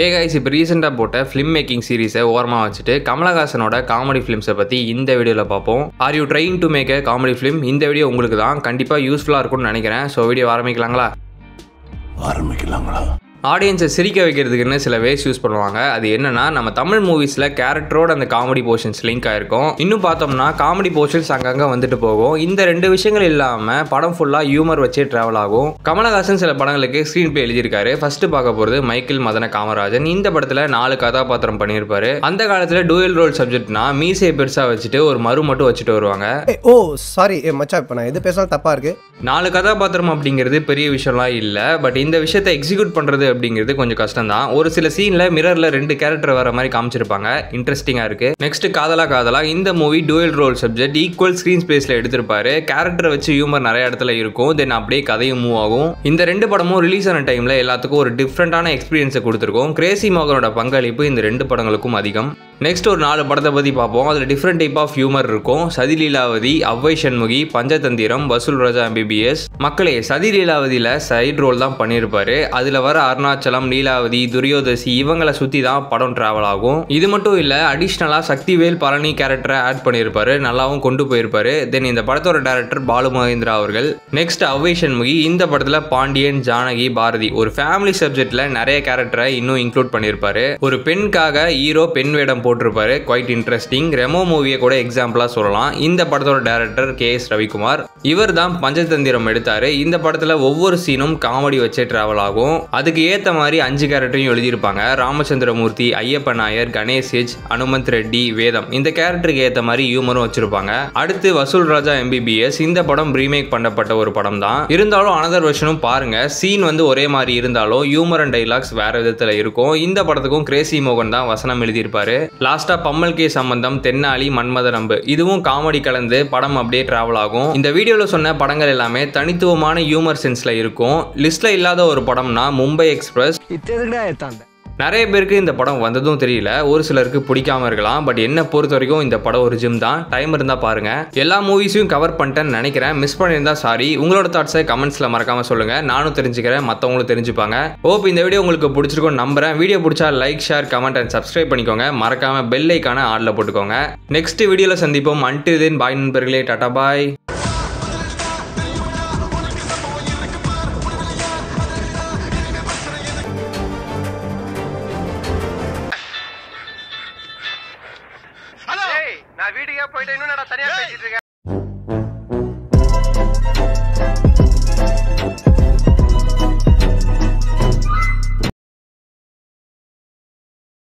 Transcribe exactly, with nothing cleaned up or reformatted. Hey guys, if recent ah pota film making series ah overma vechittu Kamal Hassan oda comedy films ah pathi indha video la paapom. Are you trying to make a comedy film? Indha video ungalku dhaan kandipa useful ah irukku nu nenikiren. So video aarambikkalangala aarambikkalangala Audience சிரிக்க வைக்கிறதுக்குன்னு சில ways use பண்ணுவாங்க. அது என்னன்னா நம்ம தமிழ் மூவிஸ்ல கேரக்டரோட அந்த comedy portions link ஆயிருக்கும். இன்னும் பார்த்தோம்னா காமெடி போஷன்ஸ் அங்கங்க வந்துட்டு போகும். இந்த ரெண்டு விஷயங்கள் இல்லாம படம் ஃபுல்லா ஹியூமர் வச்சே டிராவல் ஆகும். கமலஹாசன் சில படங்களுக்கு ஸ்கிரீன் பிளே எழுதியிருக்காரு. ஃபர்ஸ்ட் பார்க்க போறது மைக்கேல் மதன காமராஜன். இந்த படத்துல நாலு கதாபாத்திரம் பண்ணியிருப்பாரு. அந்த காலத்துல டூயல் ரோல் சப்ஜெக்ட்னா மீசை பெருசா வச்சுட்டு ஒரு மறு மட்டும் வச்சுட்டு வருவாங்க. ஓ சாரி மச்சான், இப்ப நான் எது பேசினா தப்பா இருக்கு. நாலு கதாபாத்திரம் அப்படிங்கிறது பெரிய விஷயம்லாம் இல்ல. பட் இந்த விஷயத்தை எக்ஸிக்யூட் பண்றது அப்படிங்கிறது கொஞ்சம் கஷ்டம் தான். ஒரு சில சீன்ல மிரர்ல ரெண்டு கேரக்டர் வர மாதிரி காமிச்சிருப்பாங்க. இன்ட்ரெஸ்டிங்கா இருக்கு. நெக்ஸ்ட் காதலா காதலா. இந்த movie dual role subject equal screen ஸ்பேஸ்ல எடுத்திருப்பாரு. கேரக்டர் வச்சு ஹியூமர் நிறைய இடத்துல இருக்கும். தென் அப்படியே கதையும் மூவ் ஆகும். இந்த ரெண்டு படமும் ரிலீஸ் ஆன டைம்ல எல்லாத்துக்கும் ஒரு டிஃப்ரெண்டான எக்ஸ்பீரியன்ஸை கொடுத்துருக்கும். கிரேசி மோகனோட பங்களிப்பு இந்த ரெண்டு படங்களுக்கும் அதிகம். நெக்ஸ்ட் ஒரு நாலு படத்தை பற்றி பார்ப்போம். அதில் டிஃப்ரெண்ட் டைப் ஆஃப் ஹியூமர் இருக்கும். சதி லீலாவதி, அவ்வை சண்முகி, பஞ்சதந்திரம், பசுல் ராஜா, பி பி எஸ். மக்களே, சதி லீலாவதியில் சைட் ரோல் தான் பண்ணியிருப்பாரு. அதில் வர அருணாச்சலம், லீலாவதி, துரியோதசி இவங்களை சுற்றி தான் படம் ட்ராவல் ஆகும். இது மட்டும் இல்லை, அடிஷ்னலாக சக்திவேல் பழனி கேரக்டரை ஆட் பண்ணியிருப்பாரு. நல்லாவும் கொண்டு போயிருப்பாரு. தென் இந்த படத்தோட டேரக்டர் பாலு மகேந்திரா அவர்கள். நெக்ஸ்ட் அவ்வை சண்முகி. இந்த படத்தில் பாண்டியன், ஜானகி, பாரதி ஒரு ஃபேமிலி சப்ஜெக்டில் நிறைய கேரக்டரை இன்னும் இன்க்ளூட் பண்ணியிருப்பாரு. ஒரு பெண்காக ஹீரோ பெண் வேடம் போட்டிருப்பாரு. Quite interesting. ரெமோ மூவியை கூட எக்ஸாம்பிளா சொல்லலாம். இந்த படத்தோட டைரக்டர் கே எஸ் ரவிக்குமார். இவர் தான் பஞ்சதந்திரம் எடுத்தாரு. இந்த படத்துல ஒவ்வொரு சீனும் காமெடி வச்சே டிராவல் ஆகும். அதுக்கு ஏத்த மாதிரி அஞ்சு கேரக்டரையும் எழுதியிருப்பாங்க. ராமச்சந்திரமூர்த்தி, ஐயப்பன் நாயர், கணேஷ், அனுமந்த் ரெட்டி, வேதம் இந்த கேரக்டருக்கு ஏத்த மாதிரி ஹியூமரும் வச்சிருப்பாங்க. அடுத்து Vasool Raja M B B S. இந்த படம் ரீமேக் பண்ணப்பட்ட ஒரு படம் தான். இருந்தாலும் அனதர் வெர்ஷனும் பாருங்க. சீன் வந்து ஒரே மாதிரி இருந்தாலும் ஹியூமர் அண்ட் டைலாக்ஸ் வேற விதத்துல இருக்கும். இந்த படத்துக்கும் கிரேசி மோகன் தான் வசனம் எழுதியிருப்பாரு. லாஸ்டா பம்மல் கே. சம்மந்தம், தென்னாலி, மன்மத ரம்பை இதுவும் காமெடி கலந்து படம் அப்படியே டிராவல் ஆகும். இந்த வீடியோவில் சொன்ன படங்கள் எல்லாமே தனித்துவமான ஹியூமர் சென்ஸ்ல இருக்கும். லிஸ்ட்ல இல்லாத ஒரு படம்னா மும்பை எக்ஸ்பிரஸ். நிறைய பேருக்கு இந்த படம் வந்ததும் தெரியல. ஒரு சிலருக்கு பிடிக்காம இருக்கலாம். பட் என்ன பொறுத்த வரைக்கும் இந்த படம் ஒரு ஜிம் தான். டைம் இருந்தால் பாருங்க. எல்லா மூவிஸையும் கவர் பண்ணிட்டேன்னு நினைக்கிறேன். மிஸ் பண்ணியிருந்தா சாரி. உங்களோட தாட்ஸை கமெண்ட்ஸில் மறக்காம சொல்லுங்க. நானும் தெரிஞ்சுக்கிறேன், மற்றவங்களும் தெரிஞ்சுப்பாங்க. ஹோப் இந்த வீடியோ உங்களுக்கு பிடிச்சிருக்கும்னு நம்புறேன். வீடியோ பிடிச்சா like, share, comment and subscribe பண்ணிக்கோங்க. மறக்காம பெல் ஐக்கான ஆடில் போட்டுக்கோங்க. நெக்ஸ்ட் வீடியோவில் சந்திப்போம். அன்டில் தென் பாய் நண்பர்களே. டாடா பாய். நான் வீட்டுக்கே போயிட்டு இன்னும் நான் தனியா பேசிட்டு இருக்கேன்.